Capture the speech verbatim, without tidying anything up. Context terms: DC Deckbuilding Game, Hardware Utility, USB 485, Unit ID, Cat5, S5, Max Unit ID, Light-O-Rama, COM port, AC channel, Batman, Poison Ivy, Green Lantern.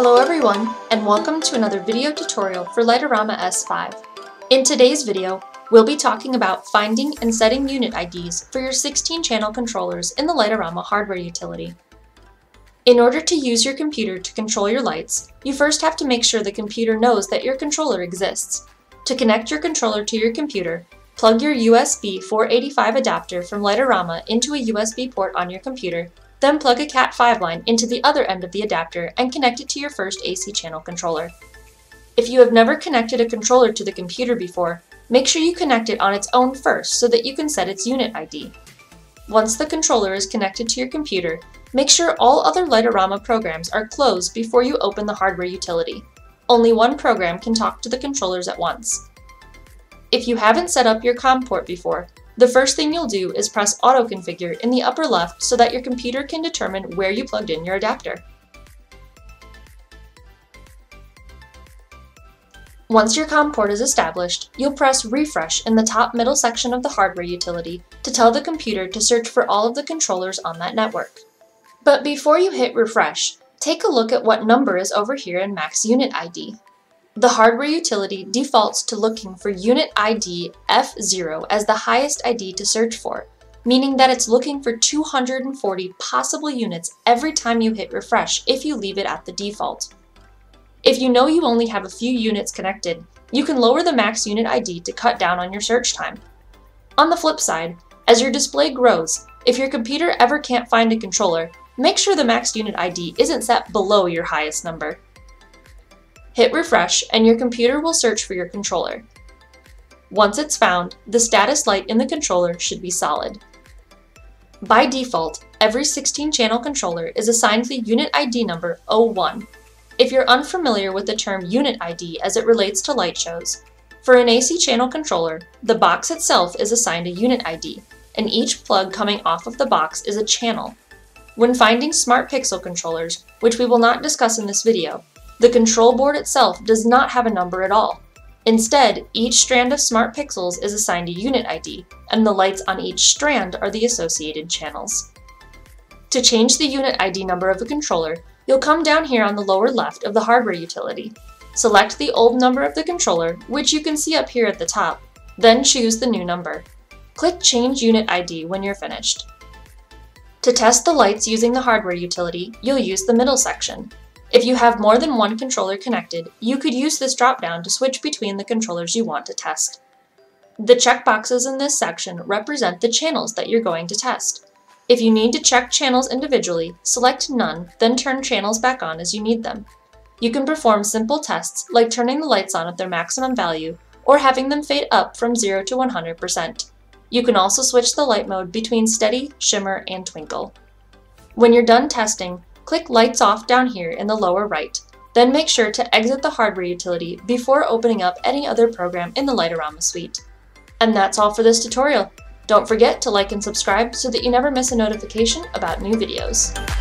Hello everyone, and welcome to another video tutorial for Light-O-Rama S five. In today's video, we'll be talking about finding and setting unit I Ds for your sixteen channel controllers in the Light-O-Rama Hardware Utility. In order to use your computer to control your lights, you first have to make sure the computer knows that your controller exists. To connect your controller to your computer, plug your U S B four eighty-five adapter from Light-O-Rama into a U S B port on your computer, then plug a cat five line into the other end of the adapter and connect it to your first A C channel controller. If you have never connected a controller to the computer before, make sure you connect it on its own first so that you can set its unit I D. Once the controller is connected to your computer, make sure all other Light-O-Rama programs are closed before you open the hardware utility. Only one program can talk to the controllers at once. If you haven't set up your COM port before, the first thing you'll do is press Auto Configure in the upper left so that your computer can determine where you plugged in your adapter. Once your COM port is established, you'll press Refresh in the top middle section of the hardware utility to tell the computer to search for all of the controllers on that network. But before you hit Refresh, take a look at what number is over here in Max Unit I D. The hardware utility defaults to looking for unit I D F zero as the highest I D to search for, meaning that it's looking for two hundred forty possible units every time you hit refresh if you leave it at the default. If you know you only have a few units connected, you can lower the max unit I D to cut down on your search time. On the flip side, as your display grows, if your computer ever can't find a controller, make sure the max unit I D isn't set below your highest number. Hit refresh and your computer will search for your controller. Once it's found, the status light in the controller should be solid. By default, every sixteen channel controller is assigned the unit I D number oh one. If you're unfamiliar with the term unit I D as it relates to light shows, for an A C channel controller, the box itself is assigned a unit I D, and each plug coming off of the box is a channel. When finding smart pixel controllers, which we will not discuss in this video, the control board itself does not have a number at all. Instead, each strand of smart pixels is assigned a unit I D, and the lights on each strand are the associated channels. To change the unit I D number of a controller, you'll come down here on the lower left of the hardware utility. Select the old number of the controller, which you can see up here at the top, then choose the new number. Click Change Unit I D when you're finished. To test the lights using the hardware utility, you'll use the middle section. If you have more than one controller connected, you could use this drop-down to switch between the controllers you want to test. The checkboxes in this section represent the channels that you're going to test. If you need to check channels individually, select None, then turn channels back on as you need them. You can perform simple tests like turning the lights on at their maximum value or having them fade up from zero to one hundred percent. You can also switch the light mode between Steady, Shimmer, and Twinkle. When you're done testing, click Lights Off down here in the lower right, then make sure to exit the hardware utility before opening up any other program in the Light-O-Rama suite. And that's all for this tutorial. Don't forget to like and subscribe so that you never miss a notification about new videos.